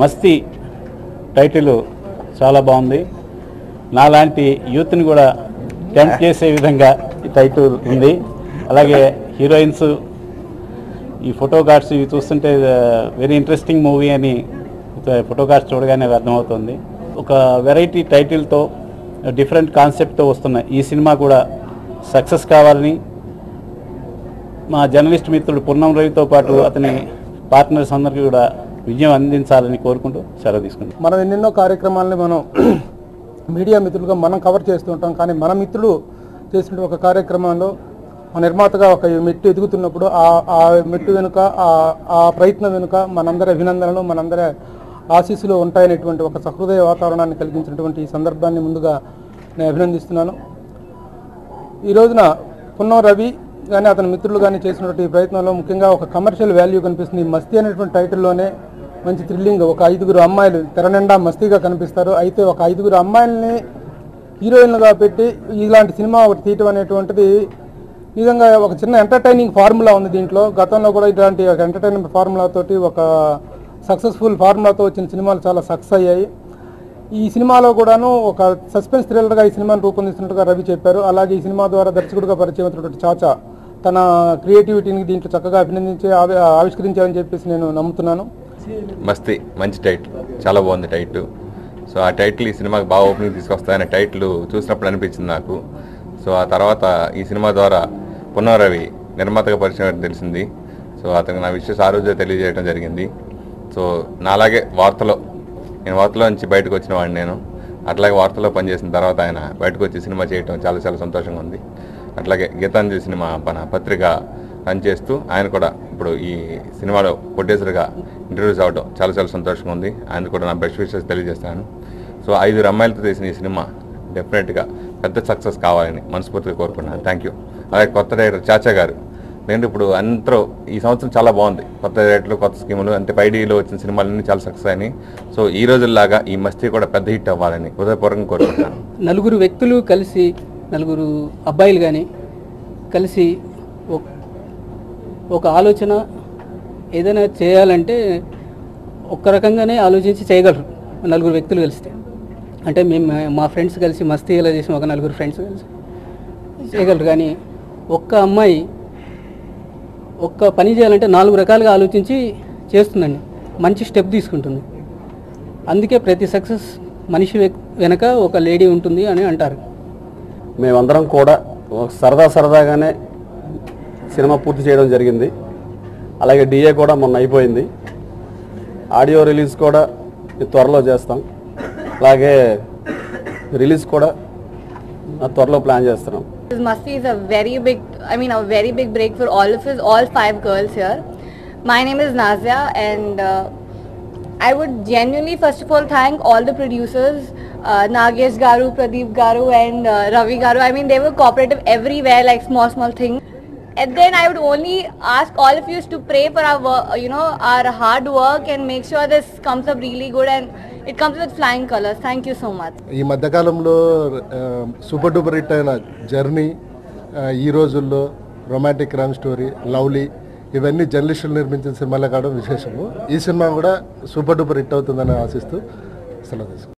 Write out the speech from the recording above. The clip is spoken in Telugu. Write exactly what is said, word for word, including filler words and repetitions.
మస్తి టైటిల్ చాలా బాగుంది. నాలాంటి యూత్ని కూడా టెంప్ట్ చేసే విధంగా ఈ టైటిల్ ఉంది. అలాగే హీరోయిన్స్, ఈ ఫోటోగ్రాఫ్స్ ఇవి చూస్తుంటే వెరీ ఇంట్రెస్టింగ్ మూవీ అని ఫోటోగ్రాఫ్స్ చూడగానే అర్థమవుతుంది. ఒక వెరైటీ టైటిల్తో డిఫరెంట్ కాన్సెప్ట్తో వస్తున్న ఈ సినిమా కూడా సక్సెస్ కావాలని మా జర్నలిస్ట్ మిత్రుడు పున్నం రవితో పాటు అతని పార్ట్నర్స్ అందరికీ కూడా విజయం అందించాలని కోరుకుంటూ సెలవు తీసుకుంటాం. మనం ఎన్నెన్నో కార్యక్రమాలని మనం మీడియా మిత్రులుగా మనం కవర్ చేస్తూ ఉంటాం. కానీ మన మిత్రులు చేసిన ఒక కార్యక్రమంలో మన నిర్మాతగా ఒక మెట్టు ఎదుగుతున్నప్పుడు ఆ మెట్టు వెనుక ఆ ప్రయత్నం వెనుక మనందరి అభినందనలు మనందరి ఆశీస్సులు ఉంటాయనేటువంటి ఒక సహృదయ వాతావరణాన్ని కలిగించినటువంటి ఈ సందర్భాన్ని ముందుగా నేను అభినందిస్తున్నాను. ఈ రోజున పున్నం రవి కానీ అతని మిత్రులు కానీ చేసినటువంటి ఈ ప్రయత్నంలో ముఖ్యంగా ఒక కమర్షియల్ వాల్యూ కనిపిస్తుంది. మస్తి అనేటువంటి టైటిల్లోనే మంచి థ్రిల్లింగ్, ఒక ఐదుగురు అమ్మాయిలు తెర నిండా మస్తీగా కనిపిస్తారు. అయితే ఒక ఐదుగురు అమ్మాయిల్ని హీరోయిన్లుగా పెట్టి ఇలాంటి సినిమా ఒకటి తీయటం అనేటువంటిది నిజంగా ఒక చిన్న ఎంటర్టైనింగ్ ఫార్ములా ఉంది దీంట్లో. గతంలో కూడా ఇలాంటి ఒక ఎంటర్టైన్మెంట్ ఫార్ములాతోటి ఒక సక్సెస్ఫుల్ ఫార్ములాతో వచ్చిన సినిమాలు చాలా సక్సెస్ అయ్యాయి. ఈ సినిమాలో కూడాను ఒక సస్పెన్స్ థ్రిల్లర్గా ఈ సినిమాను రూపొందిస్తున్నట్టుగా రవి చెప్పారు. అలాగే ఈ సినిమా ద్వారా దర్శకుడిగా పరిచయం అవుతున్నటువంటి చాచా తన క్రియేటివిటీని దీంట్లో చక్కగా అభినందించి ఆవి ఆవిష్కరించాలని చెప్పేసి నేను నమ్ముతున్నాను. మస్తి మంచి టైటిల్, చాలా బాగుంది టైటిల్. సో ఆ టైటిల్ ఈ సినిమాకి బాగా ఓపెనింగ్ తీసుకొస్తాయనే టైటిల్ చూసినప్పుడు అనిపించింది నాకు. సో ఆ తర్వాత ఈ సినిమా ద్వారా పున్నం రవి నిర్మాతగా పరిచయం తెలిసింది. సో అతనికి నా విషయ సారూజ్యం తెలియజేయడం జరిగింది. సో నా అలాగే వార్తలో నేను వార్తలో నుంచి బయటకు వచ్చిన వాడిని. నేను అట్లాగే వార్తలో పనిచేసిన తర్వాత ఆయన బయటకు వచ్చి సినిమా చేయడం చాలా చాలా సంతోషంగా ఉంది. అట్లాగే గీతాంజలి సినిమా మన పత్రిక రన్ చేస్తూ ఆయన కూడా ఇప్పుడు ఈ సినిమాలో ప్రొడ్యూసర్గా ఇంట్రడ్యూస్ అవ్వడం చాలా చాలా సంతోషంగా ఉంది. ఆయన కూడా నా బెస్ట్ విషెస్ తెలియజేస్తాను. సో ఐదు అమ్మాయిలతో తీసిన ఈ సినిమా డెఫినెట్గా పెద్ద సక్సెస్ కావాలని మనస్ఫూర్తిగా కోరుకున్నాను. Thank you. అలాగే కొత్త డైరెక్టర్ చాచా గారు నేను ఇప్పుడు అందరూ ఈ సంవత్సరం చాలా బాగుంది. కొత్త డైరెక్టర్లు కొత్త స్కీములు అంటే పైడీలో వచ్చిన సినిమాలన్నీ చాలా సక్సెస్ అయినాయి. సో ఈ రోజుల్లాగా ఈ మస్తి కూడా పెద్ద హిట్ అవ్వాలని హృదయపూర్వకంగా కోరుకుంటున్నాను. నలుగురు వ్యక్తులు కలిసి, నలుగురు అబ్బాయిలు కానీ కలిసి ఒక ఆలోచన ఏదైనా చేయాలంటే ఒక్క రకంగానే ఆలోచించి చేయగలరు నలుగురు వ్యక్తులు కలిస్తే. అంటే మేము మా ఫ్రెండ్స్ కలిసి మస్తీ ఇలా చేసిన ఒక నలుగురు ఫ్రెండ్స్ కలిసి చేయగలరు. కానీ ఒక్క అమ్మాయి ఒక్క పని చేయాలంటే నాలుగు రకాలుగా ఆలోచించి చేస్తుందండి, మంచి స్టెప్ తీసుకుంటుంది. అందుకే ప్రతి సక్సెస్ మనిషి వెనక ఒక లేడీ ఉంటుంది అని అంటారు. మేమందరం కూడా సరదా సరదాగానే సినిమా పూర్తి చేయడం జరిగింది. అలాగే డిఏ కూడా మొన్న అయిపోయింది. ఆడియో రిలీజ్ కూడా త్వరలో చేస్తాం. అలాగే రిలీజ్ కూడా త్వరలో ప్లాన్ చేస్తున్నాం. Masti is a very big, I mean a very big break for all of us, all five girls here. My name is Naziya and uh, I would genuinely first of all thank all the producers. Uh, Nagesh Garu, Pradeep Garu and uh, Ravi Garu. I mean they were cooperative everywhere, like small small things. And then I would only ask all of you to pray for our, you know, our hard work and make sure this comes up really good and it comes with flying colors. Thank you so much. ఈ మధ్యకాలంలో సూపర్ డూపర్ హిట్ అయిన జర్నీ, ఈ రోజుల్లో రొమాంటిక్ క్రైమ్ స్టోరీ, లవ్లీ ఇవన్నీ జర్నలిస్టులు నిర్మించిన సినిమాలే కావడం విశేషము. ఈ సినిమా కూడా సూపర్ డూపర్ హిట్ అవుతుందని ఆశిస్తూ సెలవు తీసుకుంటాం.